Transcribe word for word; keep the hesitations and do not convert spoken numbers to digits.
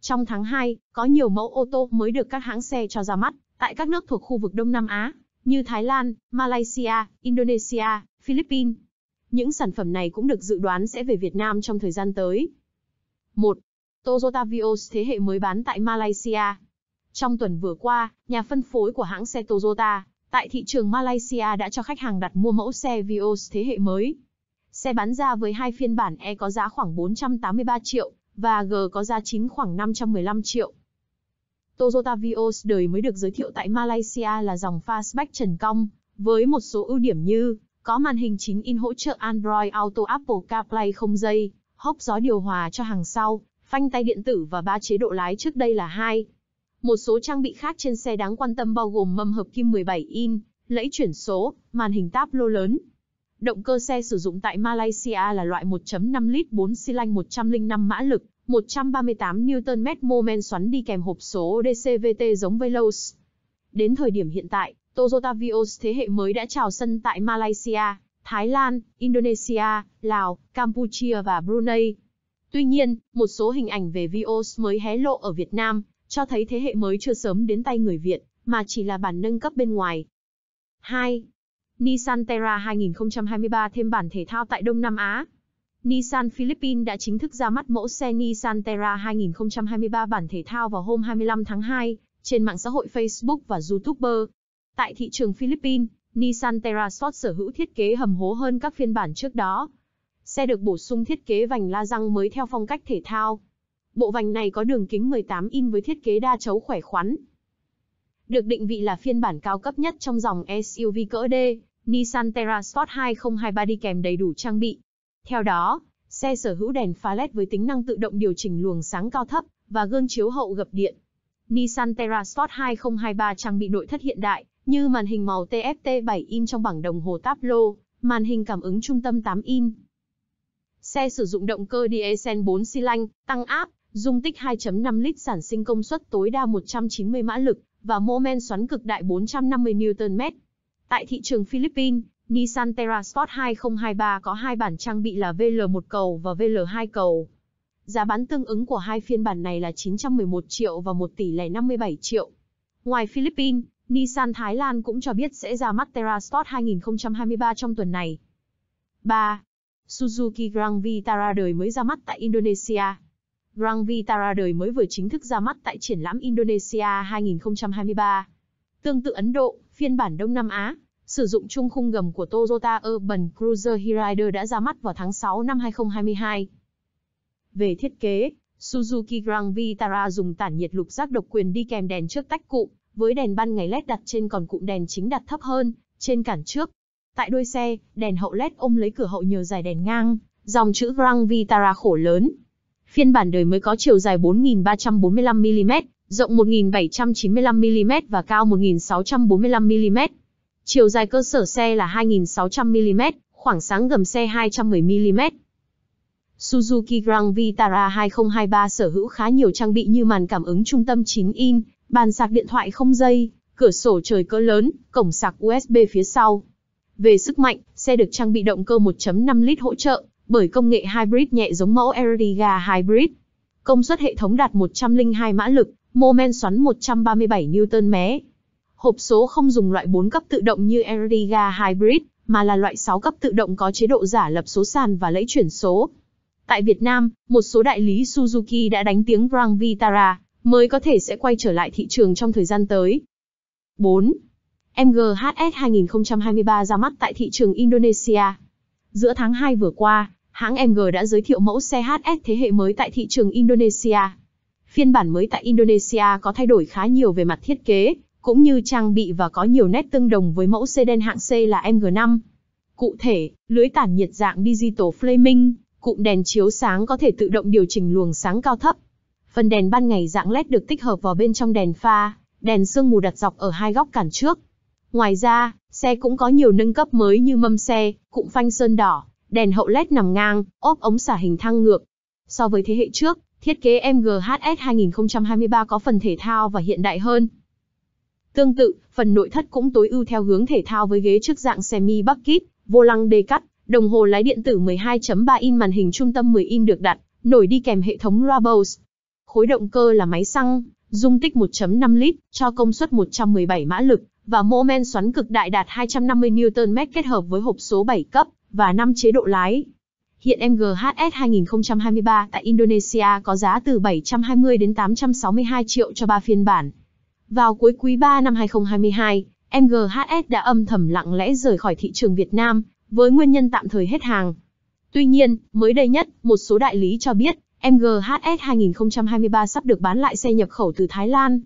Trong tháng hai, có nhiều mẫu ô tô mới được các hãng xe cho ra mắt tại các nước thuộc khu vực Đông Nam Á như Thái Lan, Malaysia, Indonesia, Philippines. Những sản phẩm này cũng được dự đoán sẽ về Việt Nam trong thời gian tới. một. Toyota Vios thế hệ mới bán tại Malaysia. Trong tuần vừa qua, nhà phân phối của hãng xe Toyota tại thị trường Malaysia đã cho khách hàng đặt mua mẫu xe Vios thế hệ mới. Xe bán ra với hai phiên bản E có giá khoảng bốn trăm tám mươi ba triệu và G có giá chín khoảng năm trăm mười lăm triệu. Toyota Vios đời mới được giới thiệu tại Malaysia là dòng fastback trần cong, với một số ưu điểm như có màn hình chín inch hỗ trợ Android Auto, Apple CarPlay không dây, hốc gió điều hòa cho hàng sau, phanh tay điện tử và ba chế độ lái trước đây là hai. Một số trang bị khác trên xe đáng quan tâm bao gồm mâm hợp kim mười bảy inch, lẫy chuyển số, màn hình táp lô lớn. Động cơ xe sử dụng tại Malaysia là loại một chấm năm lít bốn xi lanh một trăm linh năm mã lực, một trăm ba mươi tám Newton mét mô-men xoắn đi kèm hộp số đê xê vê tê giống Veloz. Đến thời điểm hiện tại, Toyota Vios thế hệ mới đã chào sân tại Malaysia, Thái Lan, Indonesia, Lào, Campuchia và Brunei. Tuy nhiên, một số hình ảnh về Vios mới hé lộ ở Việt Nam, cho thấy thế hệ mới chưa sớm đến tay người Việt, mà chỉ là bản nâng cấp bên ngoài. hai. Nissan Terra hai không hai ba thêm bản thể thao tại Đông Nam Á. Nissan Philippines đã chính thức ra mắt mẫu xe Nissan Terra hai không hai ba bản thể thao vào hôm hai mươi lăm tháng hai, trên mạng xã hội Facebook và YouTuber. Tại thị trường Philippines, Nissan Terra Sport sở hữu thiết kế hầm hố hơn các phiên bản trước đó. Xe được bổ sung thiết kế vành la răng mới theo phong cách thể thao. Bộ vành này có đường kính mười tám inch với thiết kế đa chấu khỏe khoắn. Được định vị là phiên bản cao cấp nhất trong dòng ét u vê cỡ D, Nissan Terra Sport hai không hai ba đi kèm đầy đủ trang bị. Theo đó, xe sở hữu đèn pha lét với tính năng tự động điều chỉnh luồng sáng cao thấp và gương chiếu hậu gập điện. Nissan Terra Sport hai không hai ba trang bị nội thất hiện đại như màn hình màu tê ép tê bảy inch trong bảng đồng hồ táp lô, màn hình cảm ứng trung tâm tám inch. Xe sử dụng động cơ diesel bốn xi lanh, tăng áp, dung tích hai chấm năm lít, sản sinh công suất tối đa một trăm chín mươi mã lực và mô-men xoắn cực đại bốn trăm năm mươi Newton mét. Tại thị trường Philippines, Nissan Terra Sport hai không hai ba có hai bản trang bị là vê lờ một cầu và vê lờ hai cầu. Giá bán tương ứng của hai phiên bản này là chín trăm mười một triệu và một tỷ lẻ năm mươi bảy triệu. Ngoài Philippines, Nissan Thái Lan cũng cho biết sẽ ra mắt Terra Sport hai không hai ba trong tuần này. ba. Suzuki Grand Vitara đời mới ra mắt tại Indonesia. Grand Vitara đời mới vừa chính thức ra mắt tại triển lãm Indonesia hai không hai ba. Tương tự Ấn Độ, phiên bản Đông Nam Á, sử dụng chung khung gầm của Toyota Urban Cruiser Hyryder đã ra mắt vào tháng sáu năm hai không hai hai. Về thiết kế, Suzuki Grand Vitara dùng tản nhiệt lục giác độc quyền đi kèm đèn trước tách cụm, với đèn ban ngày lét đặt trên, còn cụm đèn chính đặt thấp hơn, trên cản trước. Tại đuôi xe, đèn hậu lét ôm lấy cửa hậu nhờ dải đèn ngang, dòng chữ Grand Vitara khổ lớn. Phiên bản đời mới có chiều dài bốn nghìn ba trăm bốn mươi lăm mi-li-mét, rộng một nghìn bảy trăm chín mươi lăm mi-li-mét và cao một nghìn sáu trăm bốn mươi lăm mi-li-mét. Chiều dài cơ sở xe là hai nghìn sáu trăm mi-li-mét, khoảng sáng gầm xe hai trăm mười mi-li-mét. Suzuki Grand Vitara hai không hai ba sở hữu khá nhiều trang bị như màn cảm ứng trung tâm chín inch, bàn sạc điện thoại không dây, cửa sổ trời cỡ lớn, cổng sạc u ét bê phía sau. Về sức mạnh, xe được trang bị động cơ một chấm năm lít hỗ trợ bởi công nghệ hybrid nhẹ giống mẫu Ertiga Hybrid. Công suất hệ thống đạt một trăm linh hai mã lực, mô-men xoắn một trăm ba mươi bảy Newton mét. Hộp số không dùng loại bốn cấp tự động như Ertiga Hybrid, mà là loại sáu cấp tự động có chế độ giả lập số sàn và lẫy chuyển số. Tại Việt Nam, một số đại lý Suzuki đã đánh tiếng Grand Vitara mới có thể sẽ quay trở lại thị trường trong thời gian tới. bốn. em giê hát ét hai không hai ba ra mắt tại thị trường Indonesia. Giữa tháng hai vừa qua, hãng em giê đã giới thiệu mẫu xe hát ét thế hệ mới tại thị trường Indonesia. Phiên bản mới tại Indonesia có thay đổi khá nhiều về mặt thiết kế, cũng như trang bị, và có nhiều nét tương đồng với mẫu sedan hạng C là em giê năm. Cụ thể, lưới tản nhiệt dạng Digital Flaming, cụm đèn chiếu sáng có thể tự động điều chỉnh luồng sáng cao thấp. Phần đèn ban ngày dạng lét được tích hợp vào bên trong đèn pha, đèn sương mù đặt dọc ở hai góc cản trước. Ngoài ra, xe cũng có nhiều nâng cấp mới như mâm xe, cụm phanh sơn đỏ, đèn hậu lét nằm ngang, ốp ống xả hình thang ngược. So với thế hệ trước, thiết kế em giê hát ét hai không hai ba có phần thể thao và hiện đại hơn. Tương tự, phần nội thất cũng tối ưu theo hướng thể thao với ghế trước dạng semi bucket, vô lăng đê cắt, Đồng hồ lái điện tử mười hai chấm ba inch màn hình trung tâm mười inch được đặt, nổi đi kèm hệ thống loa Bose. Khối động cơ là máy xăng, dung tích một phẩy năm lít, cho công suất một trăm mười bảy mã lực và mô men xoắn cực đại đạt hai trăm năm mươi Newton mét kết hợp với hộp số bảy cấp và năm chế độ lái. Hiện em giê hát ét hai nghìn không trăm hai mươi ba tại Indonesia có giá từ bảy trăm hai mươi đến tám trăm sáu mươi hai triệu cho ba phiên bản. Vào cuối quý ba năm hai nghìn không trăm hai mươi hai, em giê hát ét đã âm thầm lặng lẽ rời khỏi thị trường Việt Nam, với nguyên nhân tạm thời hết hàng. Tuy nhiên, mới đây nhất, một số đại lý cho biết, em giê hát ét hai nghìn không trăm hai mươi ba sắp được bán lại xe nhập khẩu từ Thái Lan.